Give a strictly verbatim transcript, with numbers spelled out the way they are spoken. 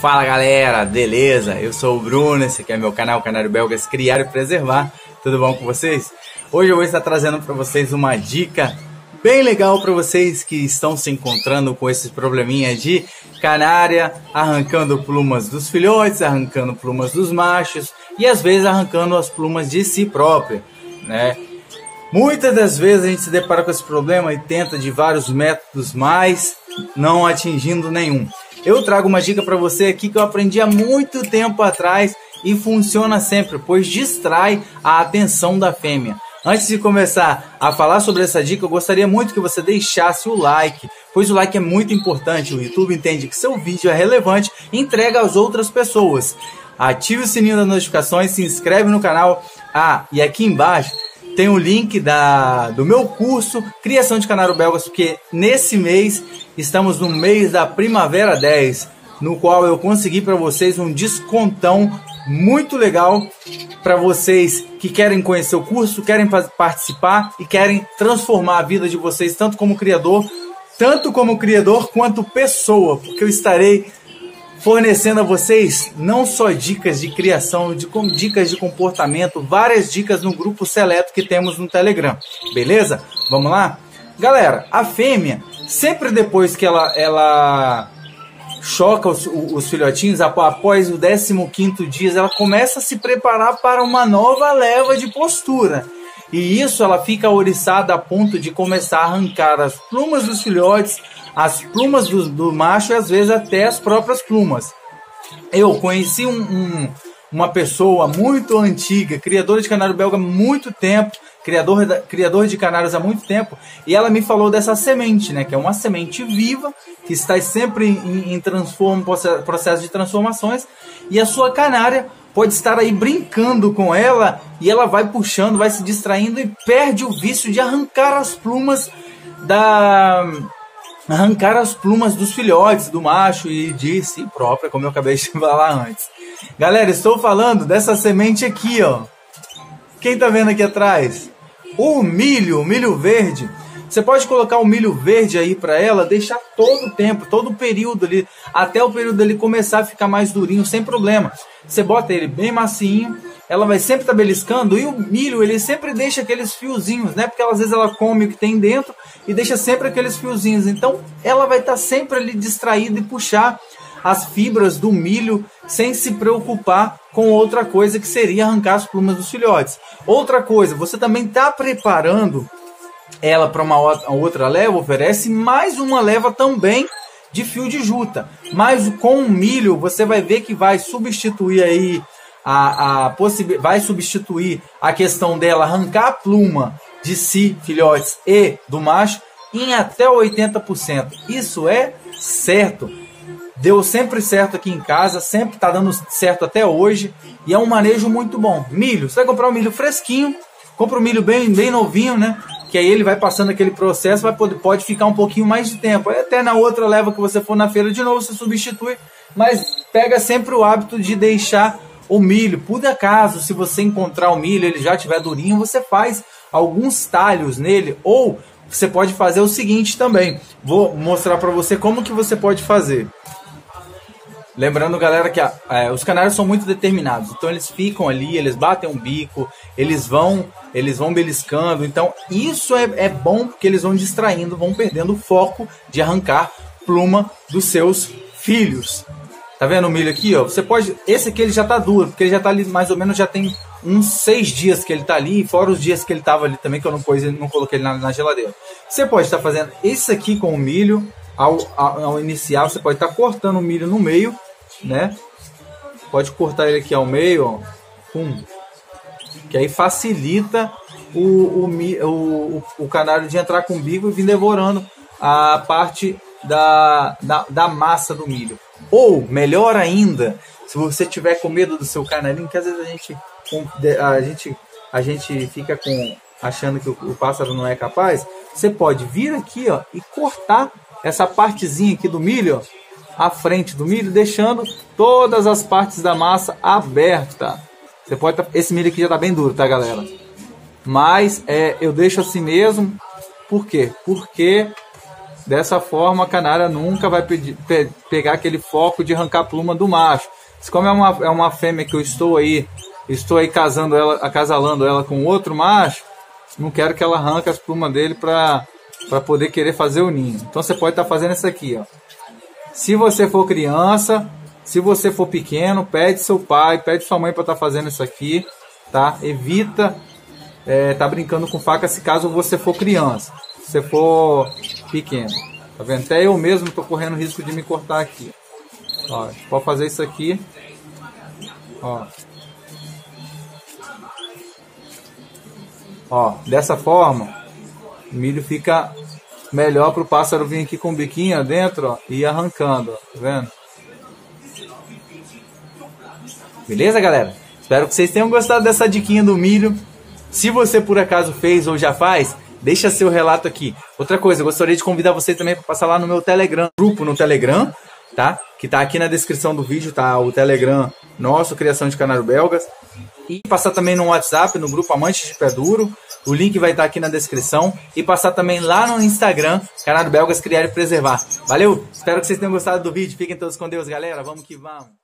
Fala galera, beleza? Eu sou o Bruno, esse aqui é meu canal Canário Belga, criar e preservar. Tudo bom com vocês? Hoje eu vou estar trazendo para vocês uma dica bem legal para vocês que estão se encontrando com esses probleminha de canária arrancando plumas dos filhotes, arrancando plumas dos machos e às vezes arrancando as plumas de si própria, né? Muitas das vezes a gente se depara com esse problema e tenta de vários métodos, mas não atingindo nenhum. Eu trago uma dica para você aqui que eu aprendi há muito tempo atrás e funciona sempre, pois distrai a atenção da fêmea. Antes de começar a falar sobre essa dica, eu gostaria muito que você deixasse o like, pois o like é muito importante. O YouTube entende que seu vídeo é relevante e entrega às outras pessoas. Ative o sininho das notificações, se inscreve no canal. Ah, e aqui embaixo tem o link da, do meu curso Criação de Canário Belgas, porque nesse mês estamos no mês da Primavera dez, no qual eu consegui para vocês um descontão muito legal para vocês que querem conhecer o curso, querem participar e querem transformar a vida de vocês, tanto como criador, tanto como criador quanto pessoa, porque eu estarei fornecendo a vocês não só dicas de criação, de com, dicas de comportamento, várias dicas no grupo seleto que temos no Telegram, beleza? Vamos lá? Galera, a fêmea, sempre depois que ela... ela... choca os, os filhotinhos, após o décimo quinto dia, ela começa a se preparar para uma nova leva de postura. E isso ela fica ouriçada a ponto de começar a arrancar as plumas dos filhotes, as plumas do, do macho e às vezes até as próprias plumas. Eu conheci um, um, uma pessoa muito antiga, criadora de canário belga há muito tempo, criador, criador de canários há muito tempo, e ela me falou dessa semente, né, que é uma semente viva, que está sempre em, em transform, processo de transformações, e a sua canária pode estar aí brincando com ela, e ela vai puxando, vai se distraindo e perde o vício de arrancar as plumas da... arrancar as plumas dos filhotes, do macho e de si própria, como eu acabei de falar antes. Galera, estou falando dessa semente aqui, ó. Quem tá vendo aqui atrás? O milho, o milho verde. Você pode colocar o milho verde aí para ela, deixar todo o tempo, todo o período ali, até o período dele começar a ficar mais durinho, sem problema. Você bota ele bem macinho, ela vai sempre tá beliscando, e o milho, ele sempre deixa aqueles fiozinhos, né? Porque às vezes ela come o que tem dentro e deixa sempre aqueles fiozinhos. Então, ela vai estar tá sempre ali distraída e puxar as fibras do milho sem se preocupar com outra coisa que seria arrancar as plumas dos filhotes. Outra coisa, você também está preparando ela para uma outra leva, oferece mais uma leva também de fio de juta. Mas com o milho você vai ver que vai substituir aí a, a possi- vai substituir a questão dela arrancar a pluma de si, filhotes e do macho em até oitenta por cento. Isso é certo. Deu sempre certo aqui em casa, sempre está dando certo até hoje e é um manejo muito bom. Milho, você vai comprar um milho fresquinho, compra um milho bem, bem novinho, né? Que aí ele vai passando aquele processo, vai poder, pode ficar um pouquinho mais de tempo. Até na outra leva que você for na feira de novo, você substitui, mas pega sempre o hábito de deixar o milho. Por acaso, se você encontrar o milho, ele já tiver durinho, você faz alguns talhos nele, ou você pode fazer o seguinte também. Vou mostrar para você como que você pode fazer. Lembrando, galera, que a, a, os canários são muito determinados. Então, eles ficam ali, eles batem um bico, eles vão, eles vão beliscando. Então, isso é, é bom porque eles vão distraindo, vão perdendo o foco de arrancar pluma dos seus filhos. Tá vendo o milho aqui, ó? Você pode... Esse aqui ele já tá duro, porque ele já tá ali mais ou menos, já tem uns seis dias que ele tá ali, fora os dias que ele tava ali também, que eu não, pôs, não coloquei ele na, na geladeira. Você pode estar fazendo isso aqui com o milho. Ao, ao, ao iniciar, você pode estar cortando o milho no meio, né? Pode cortar ele aqui ao meio, ó. Pum. Que aí facilita o, o, o, o canário de entrar com o bico e vir devorando a parte da, da, da massa do milho. Ou, melhor ainda, se você tiver com medo do seu canarinho, que às vezes a gente, a gente, a gente fica com, achando que o, o pássaro não é capaz, você pode vir aqui, ó, e cortar essa partezinha aqui do milho, ó, a frente do milho, deixando todas as partes da massa aberta. Você pode tá... Esse milho aqui já tá bem duro, tá, galera? Mas é, eu deixo assim mesmo. Por quê? Porque Dessa forma, a canária nunca vai pedir, pe, pegar aquele foco de arrancar a pluma do macho. Como é uma, é uma fêmea que eu estou aí, estou aí casando ela, acasalando ela com outro macho, não quero que ela arranque as plumas dele para poder querer fazer o ninho. Então você pode estar fazendo isso aqui, ó. Se você for criança, se você for pequeno, pede seu pai, pede sua mãe para estar fazendo isso aqui, tá? Evita é, tá brincando com faca se caso você for criança, se você for pequeno. Tá vendo? Até eu mesmo tô correndo risco de me cortar aqui. Ó, pode fazer isso aqui. Ó. Ó, dessa forma, o milho fica melhor pro pássaro vir aqui com o biquinho dentro, ó, e ir arrancando, ó, tá vendo? Beleza, galera? Espero que vocês tenham gostado dessa diquinha do milho. Se você por acaso fez ou já faz, deixa seu relato aqui. Outra coisa, eu gostaria de convidar você também para passar lá no meu Telegram, grupo no Telegram, tá? Que tá aqui na descrição do vídeo, tá? O Telegram nosso, Criação de Canário Belgas. E passar também no WhatsApp, no grupo Amantes de Pé Duro. O link vai estar aqui na descrição. E passar também lá no Instagram, Canário Belgas Criar e Preservar. Valeu! Espero que vocês tenham gostado do vídeo. Fiquem todos com Deus, galera. Vamos que vamos!